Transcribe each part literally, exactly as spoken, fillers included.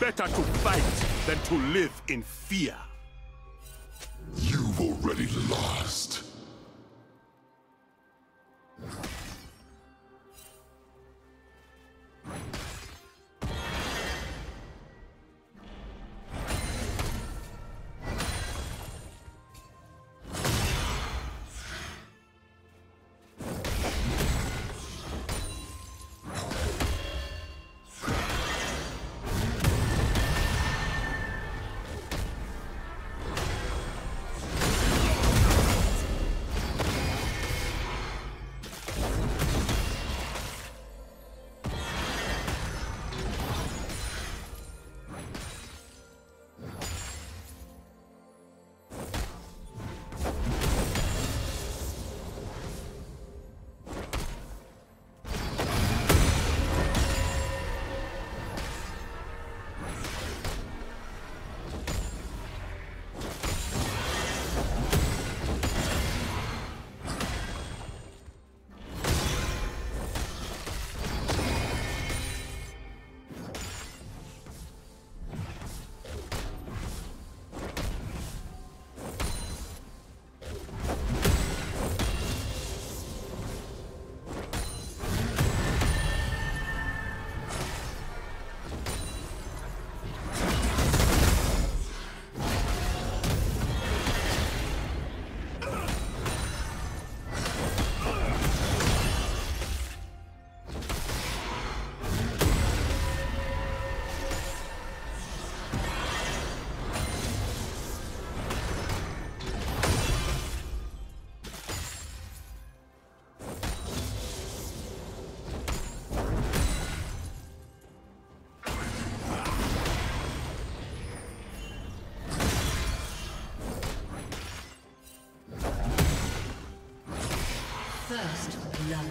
Better to fight than to live in fear. You've already lost. First blood.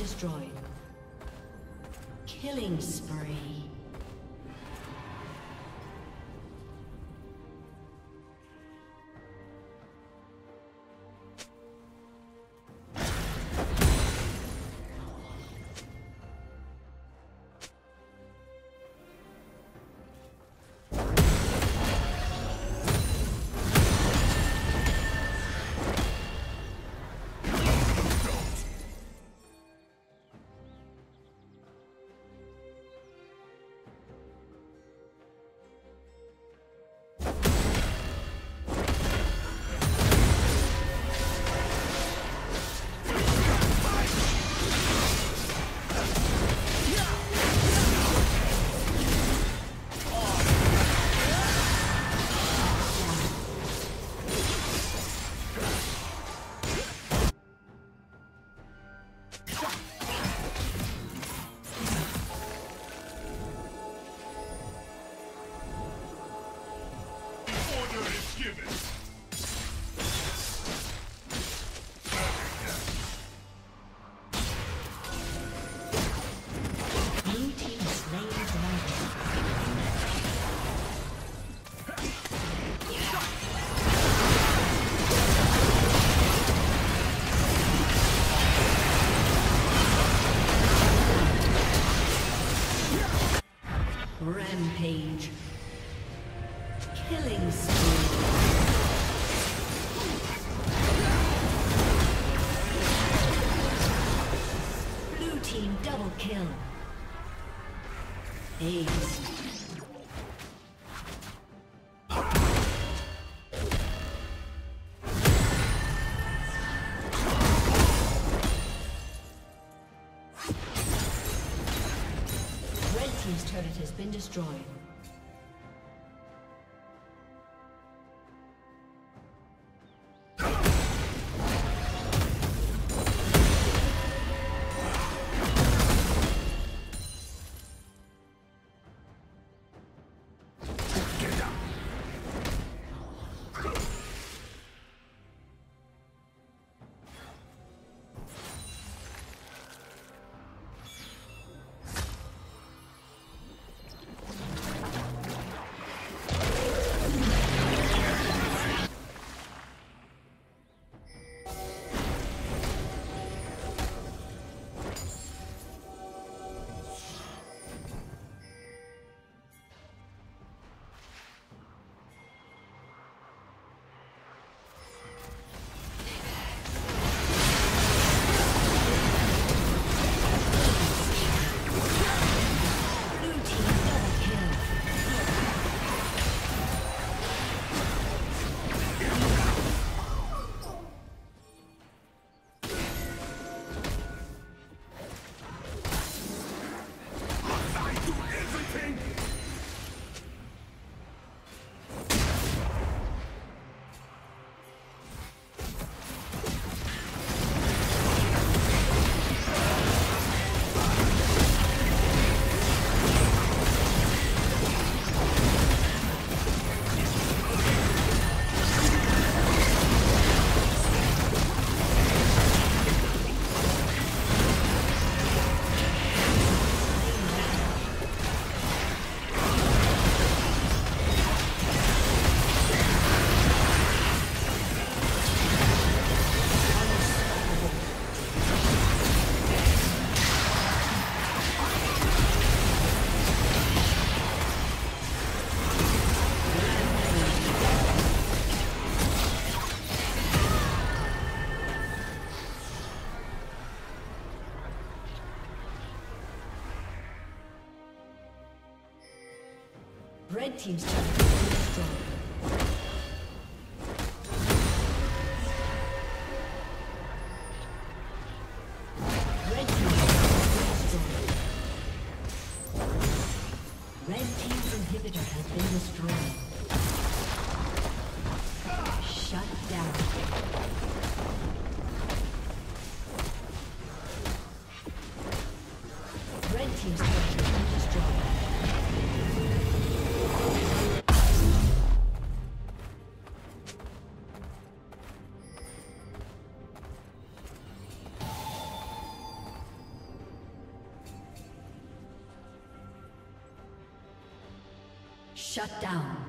Destroyed. Killing spree. Rampage. Killing spree. Blue team double kill. Ace. Been destroyed. Red team's turret has been destroyed. Shut down.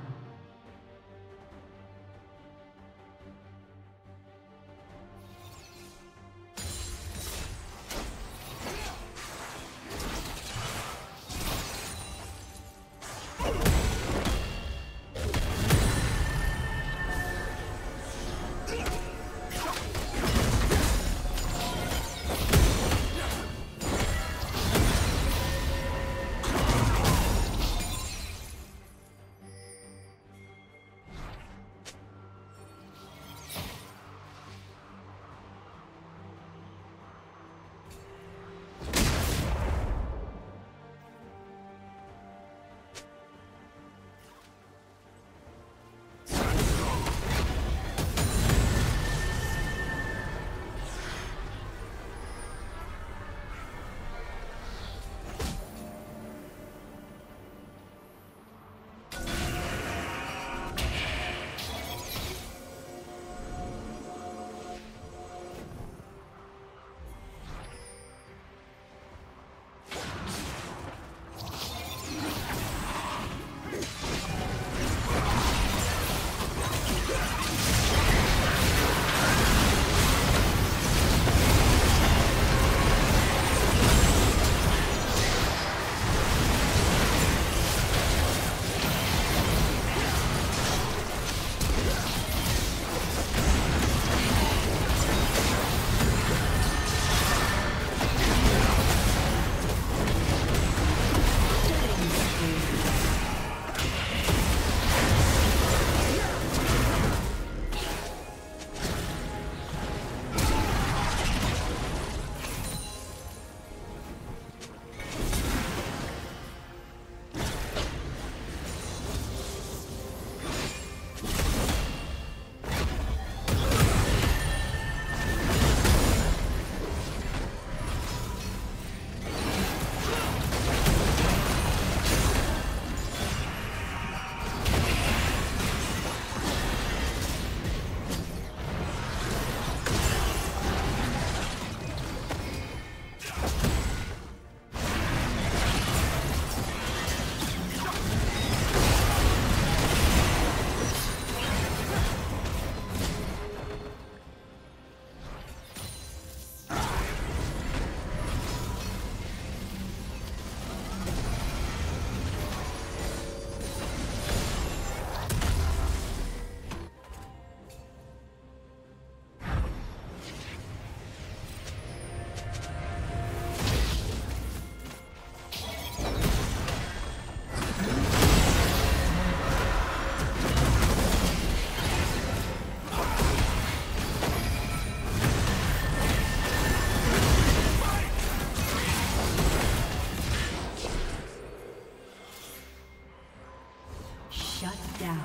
Shut down.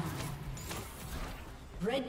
Red